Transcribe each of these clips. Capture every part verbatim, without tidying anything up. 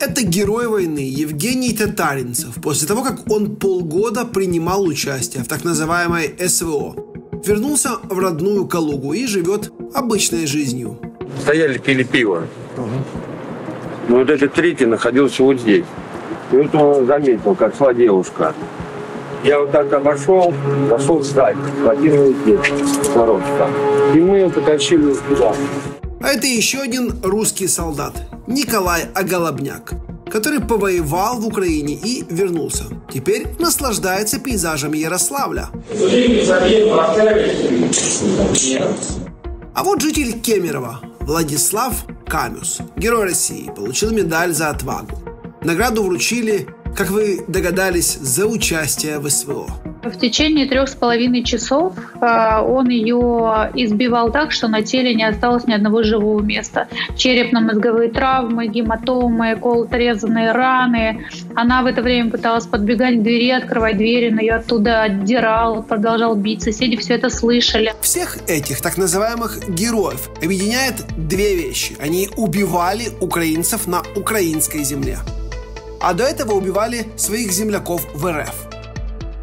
Это герой войны Евгений Татаринцев, после того, как он полгода принимал участие в так называемой эс вэ о. Вернулся в родную Калугу и живет обычной жизнью. Стояли, пили пиво. Угу. Но вот этот третий находился вот здесь. И вот он заметил, как шла девушка. Я вот так обошел, зашел встать, схватил здесь, сорочка. И мы ее потащили сюда. А это еще один русский солдат Николай Оголобняк, который повоевал в Украине и вернулся. Теперь наслаждается пейзажами Ярославля. А вот житель Кемерово Владислав Камюс, герой России, получил медаль за отвагу. Награду вручили, как вы догадались, за участие в эс вэ о. В течение трех с половиной часов он ее избивал так, что на теле не осталось ни одного живого места. Черепно-мозговые травмы, гематомы, колото-резанные раны. Она в это время пыталась подбегать к двери, открывать двери, но ее оттуда отдирал, продолжал бить. Соседи все это слышали. Всех этих так называемых героев объединяет две вещи. Они убивали украинцев на украинской земле. А до этого убивали своих земляков в эр эф.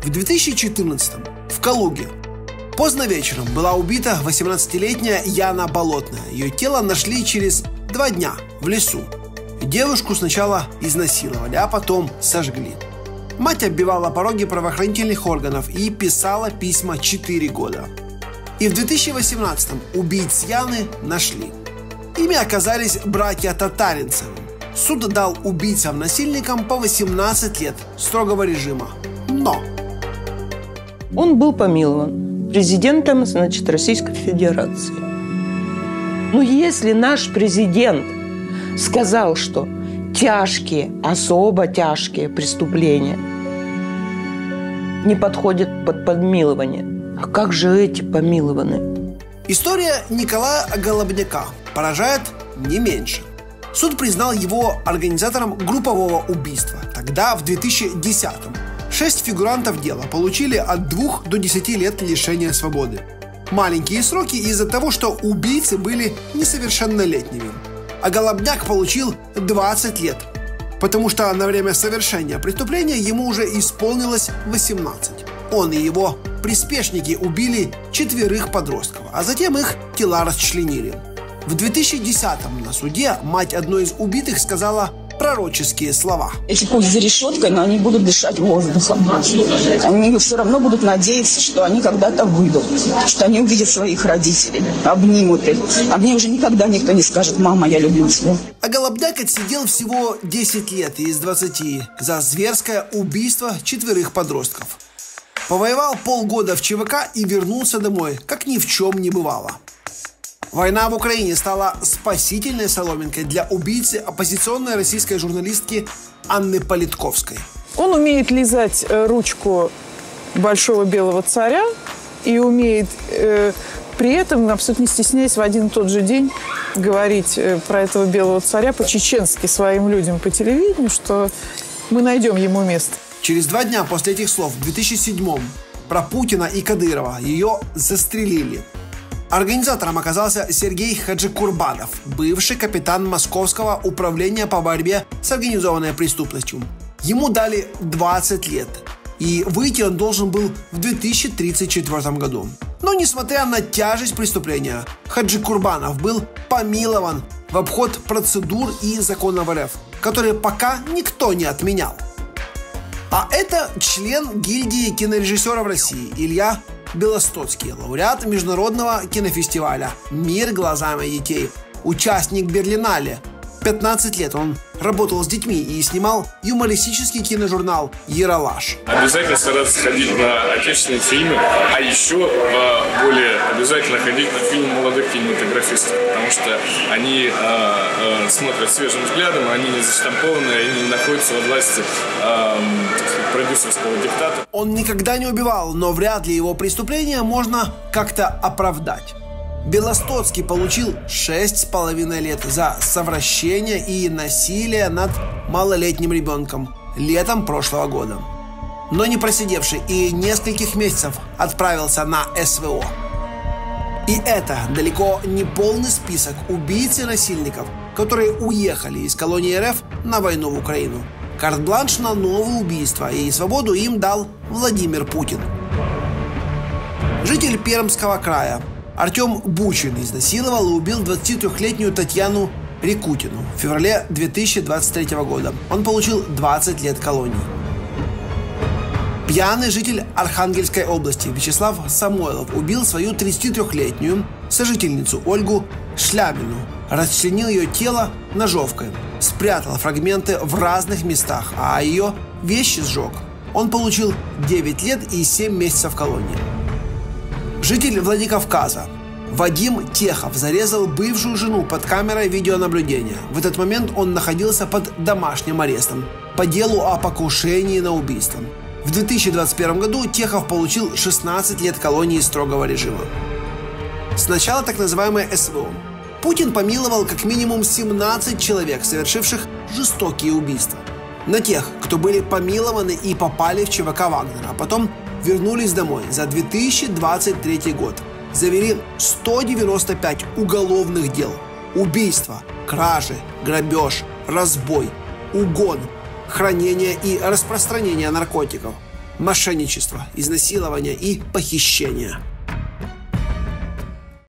В две тысячи четырнадцатом в Калуге поздно вечером была убита восемнадцатилетняя Яна Болотная. Ее тело нашли через два дня в лесу. Девушку сначала изнасиловали, а потом сожгли. Мать оббивала пороги правоохранительных органов и писала письма четыре года. И в две тысячи восемнадцатом убийц Яны нашли. Ими оказались братья Татаринцевы. Суд дал убийцам-насильникам по восемнадцать лет строгого режима. Но... Он был помилован президентом, значит, Российской Федерации. Но если наш президент сказал, что тяжкие, особо тяжкие преступления не подходят под помилование, а как же эти помилованы? История Николая Оголобняка поражает не меньше. Суд признал его организатором группового убийства. Тогда, в две тысячи десятом. Шесть фигурантов дела получили от двух до десяти лет лишения свободы. Маленькие сроки из-за того, что убийцы были несовершеннолетними. А Оголобняк получил двадцать лет, потому что на время совершения преступления ему уже исполнилось восемнадцать. Он и его приспешники убили четверых подростков, а затем их тела расчленили. В две тысячи десятом на суде мать одной из убитых сказала пророческие слова. Эти пусть за решеткой, но они будут дышать воздухом. Они все равно будут надеяться, что они когда-то выйдут, что они увидят своих родителей, обнимут их. А мне уже никогда никто не скажет: «Мама, я люблю тебя». А Оголобняк отсидел всего десять лет из двадцати за зверское убийство четверых подростков. Повоевал полгода в че вэ ка и вернулся домой, как ни в чем не бывало. Война в Украине стала спасительной соломинкой для убийцы оппозиционной российской журналистки Анны Политковской. Он умеет лизать ручку большого белого царя и умеет э, при этом, абсолютно не стесняясь, в один и тот же день говорить про этого белого царя по-чеченски своим людям по телевидению, что мы найдем ему место. Через два дня после этих слов, в две тысячи седьмом, про Путина и Кадырова ее застрелили. Организатором оказался Сергей Хаджикурбанов, бывший капитан Московского управления по борьбе с организованной преступностью. Ему дали двадцать лет, и выйти он должен был в две тысячи тридцать четвёртом году. Но несмотря на тяжесть преступления, Хаджикурбанов был помилован в обход процедур и законов эр эф, которые пока никто не отменял. А это член гильдии кинорежиссеров России Илья Белостоцкий, лауреат международного кинофестиваля «Мир глазами детей», участник Берлинале. пятнадцать лет он работал с детьми и снимал юмористический киножурнал «Ералаш». Обязательно стараться ходить на отечественные фильмы, а еще более обязательно ходить на фильмы молодых кинематографистов, потому что они э, э, смотрят свежим взглядом, они не заштампованы, они не находятся во власти э, продюсерского диктата. Он никогда не убивал, но вряд ли его преступление можно как-то оправдать. Белостоцкий получил шесть с половиной лет за совращение и насилие над малолетним ребенком летом прошлого года. Но не просидевший и нескольких месяцев отправился на эс вэ о. И это далеко не полный список убийц и насильников, которые уехали из колонии РФ на войну в Украину. Карт-бланш на новые убийства и свободу им дал Владимир Путин. Житель Пермского края Артем Бучин изнасиловал и убил двадцатитрёхлетнюю Татьяну Рекутину в феврале две тысячи двадцать третьего года. Он получил двадцать лет колонии. Пьяный житель Архангельской области Вячеслав Самойлов убил свою тридцатитрёхлетнюю сожительницу Ольгу Шлябину, расчленил ее тело ножовкой, спрятал фрагменты в разных местах, а ее вещи сжег. Он получил девять лет и семь месяцев колонии. Житель Владикавказа Вадим Техов зарезал бывшую жену под камерой видеонаблюдения. В этот момент он находился под домашним арестом по делу о покушении на убийство. В две тысячи двадцать первом году Техов получил шестнадцать лет колонии строгого режима. Сначала так называемое СВО. Путин помиловал как минимум семнадцать человек, совершивших жестокие убийства. На тех, кто были помилованы и попали в ЧВК «Вагнера», а потом вернулись домой за две тысячи двадцать третий год. Завели сто девяносто пять уголовных дел. Убийства, кражи, грабеж, разбой, угон, хранение и распространение наркотиков, мошенничество, изнасилование и похищение.